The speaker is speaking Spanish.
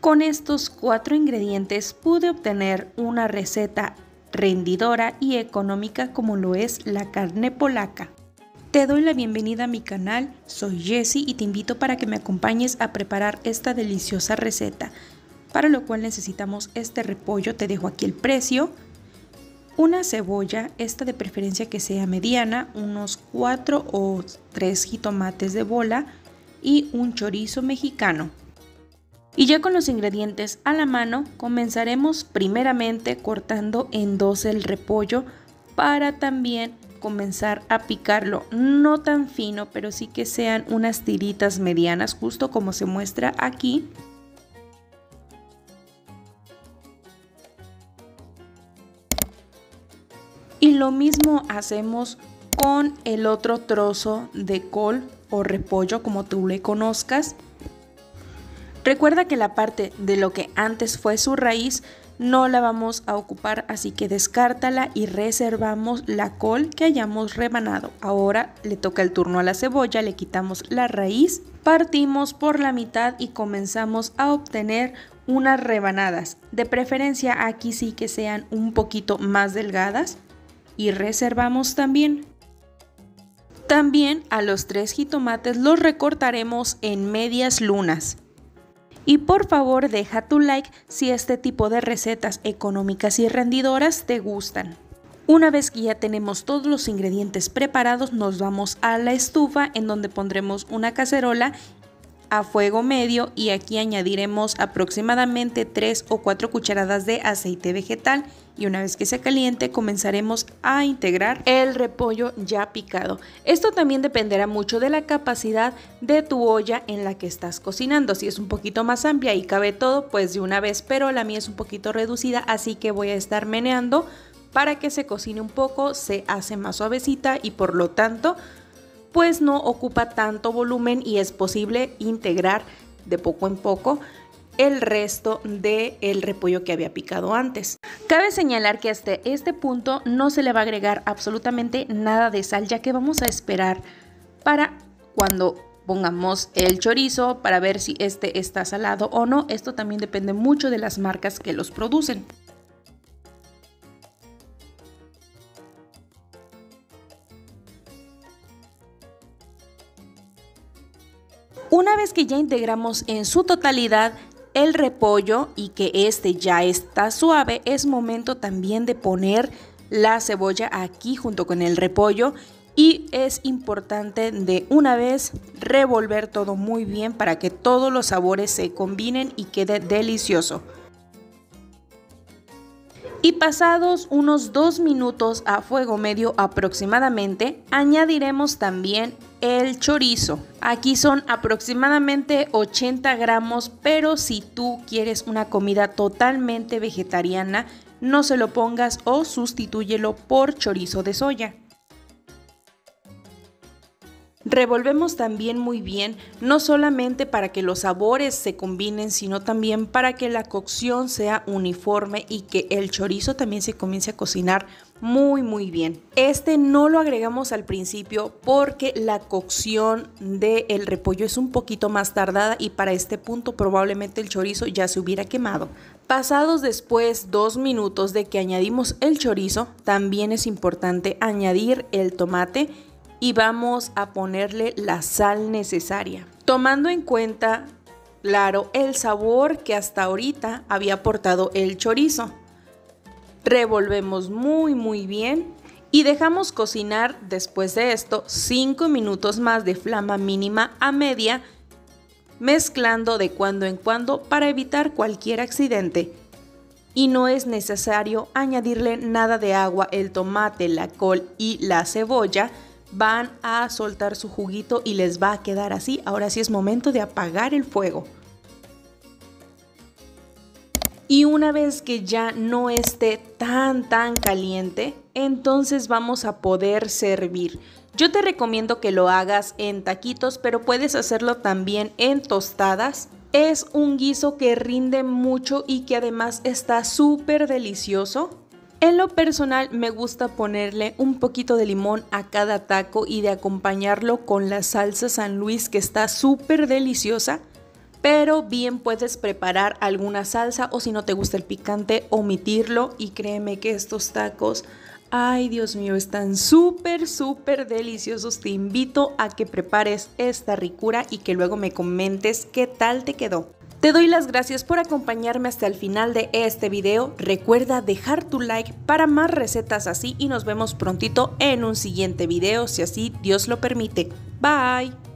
Con estos 4 ingredientes pude obtener una receta rendidora y económica como lo es la carne polaca. Te doy la bienvenida a mi canal, soy Jessie y te invito para que me acompañes a preparar esta deliciosa receta, para lo cual necesitamos este repollo, te dejo aquí el precio, una cebolla, esta de preferencia que sea mediana, unos 4 o 3 jitomates de bola y un chorizo mexicano. Y ya con los ingredientes a la mano, comenzaremos primeramente cortando en dos el repollo para también comenzar a picarlo, no tan fino, pero sí que sean unas tiritas medianas, justo como se muestra aquí. Y lo mismo hacemos con el otro trozo de col o repollo, como tú le conozcas. Recuerda que la parte de lo que antes fue su raíz no la vamos a ocupar, así que descártala y reservamos la col que hayamos rebanado. Ahora le toca el turno a la cebolla, le quitamos la raíz, partimos por la mitad y comenzamos a obtener unas rebanadas. De preferencia aquí sí que sean un poquito más delgadas y reservamos también. También a los 3 jitomates los recortaremos en medias lunas. Y por favor deja tu like si este tipo de recetas económicas y rendidoras te gustan. Una vez que ya tenemos todos los ingredientes preparados, nos vamos a la estufa en donde pondremos una cacerola a fuego medio y aquí añadiremos aproximadamente 3 o 4 cucharadas de aceite vegetal y una vez que se caliente comenzaremos a integrar el repollo ya picado. Esto también dependerá mucho de la capacidad de tu olla en la que estás cocinando. Si es un poquito más amplia y cabe todo, pues de una vez, pero la mía es un poquito reducida, así que voy a estar meneando para que se cocine un poco, se hace más suavecita y por lo tanto pues no ocupa tanto volumen y es posible integrar de poco en poco el resto del repollo que había picado antes. Cabe señalar que hasta este punto no se le va a agregar absolutamente nada de sal, ya que vamos a esperar para cuando pongamos el chorizo para ver si este está salado o no. Esto también depende mucho de las marcas que los producen. Una vez que ya integramos en su totalidad el repollo y que este ya está suave, es momento también de poner la cebolla aquí junto con el repollo y es importante de una vez revolver todo muy bien para que todos los sabores se combinen y quede delicioso. Y pasados unos 2 minutos a fuego medio aproximadamente, añadiremos también el chorizo. Aquí son aproximadamente 80 gramos, pero si tú quieres una comida totalmente vegetariana, no se lo pongas o sustitúyelo por chorizo de soya. Revolvemos también muy bien, no solamente para que los sabores se combinen, sino también para que la cocción sea uniforme y que el chorizo también se comience a cocinar muy bien. Este no lo agregamos al principio porque la cocción del repollo es un poquito más tardada y para este punto probablemente el chorizo ya se hubiera quemado. Pasados después 2 minutos de que añadimos el chorizo, también es importante añadir el tomate y vamos a ponerle la sal necesaria, tomando en cuenta, claro, el sabor que hasta ahorita había aportado el chorizo. Revolvemos muy bien y dejamos cocinar después de esto 5 minutos más de flama mínima a media, mezclando de cuando en cuando para evitar cualquier accidente. Y no es necesario añadirle nada de agua, el tomate, la col y la cebolla van a soltar su juguito y les va a quedar así. Ahora sí es momento de apagar el fuego. Y una vez que ya no esté tan caliente, entonces vamos a poder servir. Yo te recomiendo que lo hagas en taquitos, pero puedes hacerlo también en tostadas. Es un guiso que rinde mucho y que además está súper delicioso. En lo personal me gusta ponerle un poquito de limón a cada taco y de acompañarlo con la salsa San Luis que está súper deliciosa. pero bien puedes preparar alguna salsa, o si no te gusta el picante, omitirlo, y créeme que estos tacos, ay Dios mío, están súper, súper deliciosos. Te invito a que prepares esta ricura y que luego me comentes qué tal te quedó. Te doy las gracias por acompañarme hasta el final de este video. Recuerda dejar tu like para más recetas así y nos vemos prontito en un siguiente video, si así Dios lo permite. Bye.